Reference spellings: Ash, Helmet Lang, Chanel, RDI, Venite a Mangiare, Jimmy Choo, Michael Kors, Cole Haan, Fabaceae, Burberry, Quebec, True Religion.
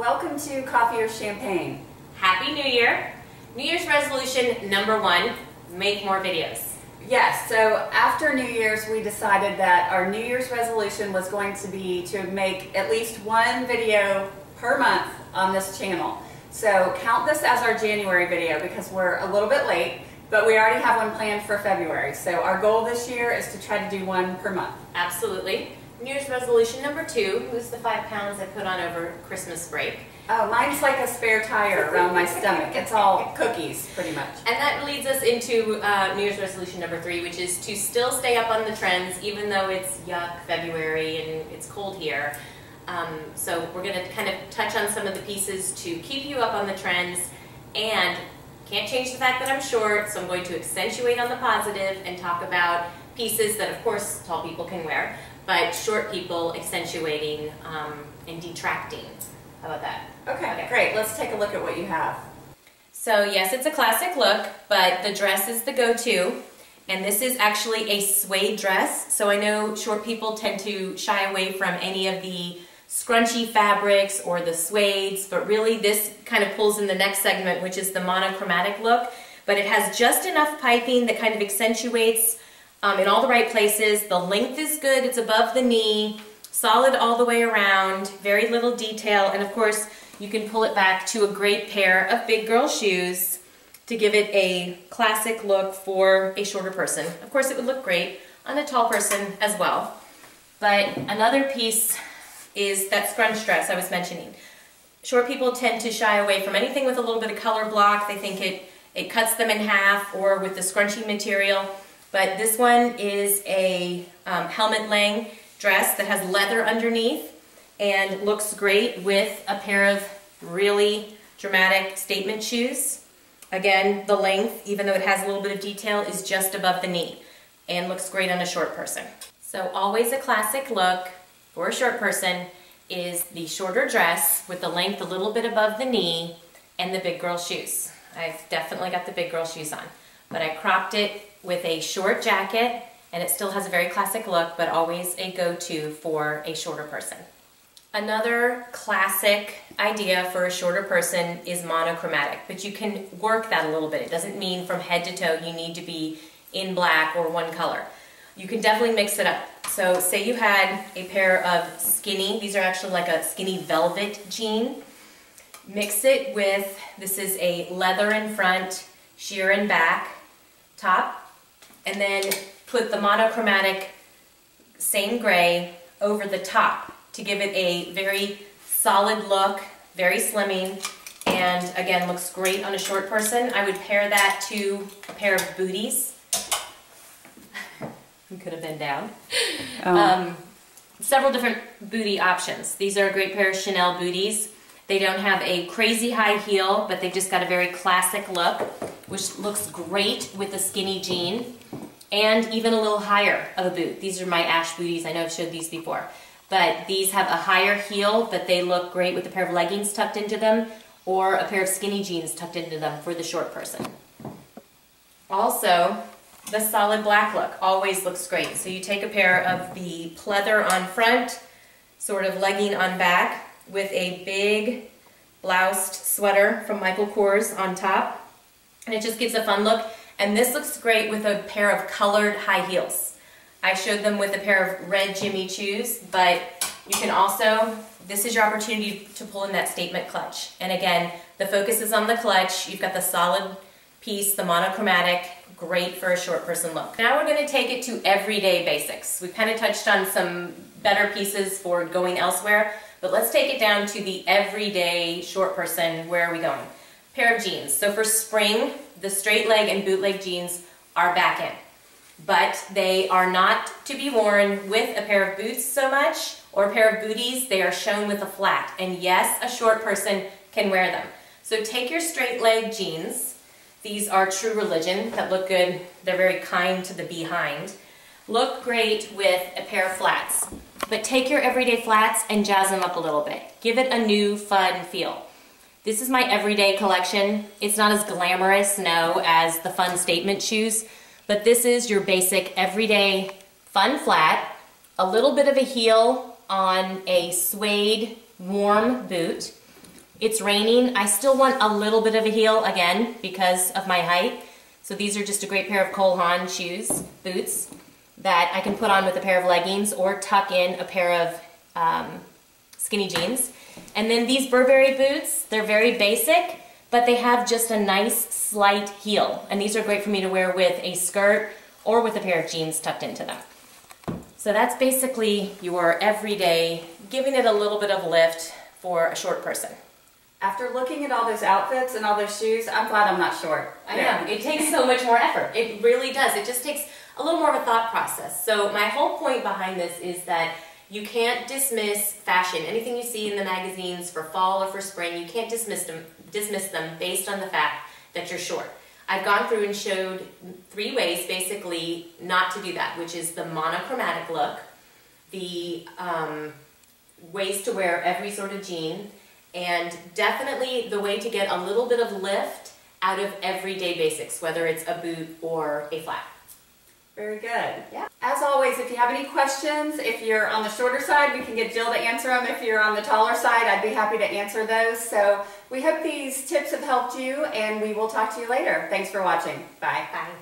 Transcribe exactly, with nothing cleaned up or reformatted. Welcome to Coffee or Champagne. Happy New Year. New Year's resolution number one, make more videos. Yes, so after New Year's we decided that our New Year's resolution was going to be to make at least one video per month on this channel. So count this as our January video because we're a little bit late, but we already have one planned for February. So our goal this year is to try to do one per month. Absolutely. New Year's resolution number two, lose the five pounds I put on over Christmas break. Oh, mine's like a spare tire around my stomach. It's all cookies, pretty much. And that leads us into uh, New Year's resolution number three, which is to still stay up on the trends, even though it's yuck February and it's cold here. Um, so we're going to kind of touch on some of the pieces to keep you up on the trends, and can't change the fact that I'm short, so I'm going to accentuate on the positive and talk about pieces that, of course, tall people can wear, but short people accentuating um, and detracting. How about that? Okay, okay, great. Let's take a look at what you have. So yes, it's a classic look, but the dress is the go-to. And this is actually a suede dress. So I know short people tend to shy away from any of the scrunchy fabrics or the suedes, but really this kind of pulls in the next segment, which is the monochromatic look. But it has just enough piping that kind of accentuates um, in all the right places. The length is good. It's above the knee. Solid all the way around, very little detail, and of course you can pull it back to a great pair of big girl shoes to give it a classic look for a shorter person. Of course it would look great on a tall person as well. But another piece is that scrunch dress I was mentioning. Short people tend to shy away from anything with a little bit of color block. They think it, it cuts them in half, or with the scrunchy material. But this one is a um, helmet lang dress that has leather underneath and looks great with a pair of really dramatic statement shoes. Again, the length, even though it has a little bit of detail, is just above the knee and looks great on a short person. So always a classic look for a short person is the shorter dress with the length a little bit above the knee and the big girl shoes. I've definitely got the big girl shoes on, but I cropped it with a short jacket, and it still has a very classic look, but always a go-to for a shorter person. Another classic idea for a shorter person is monochromatic, but you can work that a little bit. It doesn't mean from head to toe you need to be in black or one color. You can definitely mix it up. So say you had a pair of skinny, these are actually like a skinny velvet jean. Mix it with, this is a leather in front, sheer in back top, and then put the monochromatic same gray over the top to give it a very solid look, very slimming, and again, looks great on a short person. I would pair that to a pair of booties. You could have been down. Oh. Um, several different bootie options. These are a great pair of Chanel booties. They don't have a crazy high heel, but they've just got a very classic look, which looks great with a skinny jean. And even a little higher of a boot. These are my Ash booties. I know I've showed these before. But these have a higher heel, but they look great with a pair of leggings tucked into them or a pair of skinny jeans tucked into them for the short person. Also, the solid black look always looks great. So you take a pair of the pleather on front, sort of legging on back, with a big bloused sweater from Michael Kors on top. And it just gives a fun look. And this looks great with a pair of colored high heels. I showed them with a pair of red Jimmy Choos, but you can also, this is your opportunity to pull in that statement clutch. And again, the focus is on the clutch. You've got the solid piece, the monochromatic, great for a short person look. Now we're gonna take it to everyday basics. We've kind of touched on some better pieces for going elsewhere, but let's take it down to the everyday short person. Where are we going? Pair of jeans. So for spring, the straight leg and bootleg jeans are back in, but they are not to be worn with a pair of boots so much or a pair of booties. They are shown with a flat, and yes, a short person can wear them. So take your straight leg jeans. These are True Religion that look good. They're very kind to the behind. Look great with a pair of flats, but take your everyday flats and jazz them up a little bit. Give it a new fun feel. This is my everyday collection. It's not as glamorous, no, as the fun statement shoes, but this is your basic everyday fun flat, a little bit of a heel on a suede warm boot, It's raining. I still want a little bit of a heel, again, because of my height. So these are just a great pair of Cole Haan shoes, boots, that I can put on with a pair of leggings or tuck in a pair of um, skinny jeans. And then these Burberry boots, they're very basic, but they have just a nice slight heel. And these are great for me to wear with a skirt or with a pair of jeans tucked into them. So that's basically your everyday, giving it a little bit of lift for a short person. After looking at all those outfits and all those shoes, I'm glad I'm not short. I know. It takes so much more effort. It really does. It just takes a little more of a thought process. So my whole point behind this is that you can't dismiss fashion. Anything you see in the magazines for fall or for spring, you can't dismiss them, dismiss them based on the fact that you're short. I've gone through and showed three ways basically not to do that, which is the monochromatic look, the um, ways to wear every sort of jean, and definitely the way to get a little bit of lift out of everyday basics, whether it's a boot or a flat. Very good. Yeah. As always, if you have any questions, if you're on the shorter side, we can get Jill to answer them. If you're on the taller side, I'd be happy to answer those. So we hope these tips have helped you, and we will talk to you later. Thanks for watching. Bye. Bye.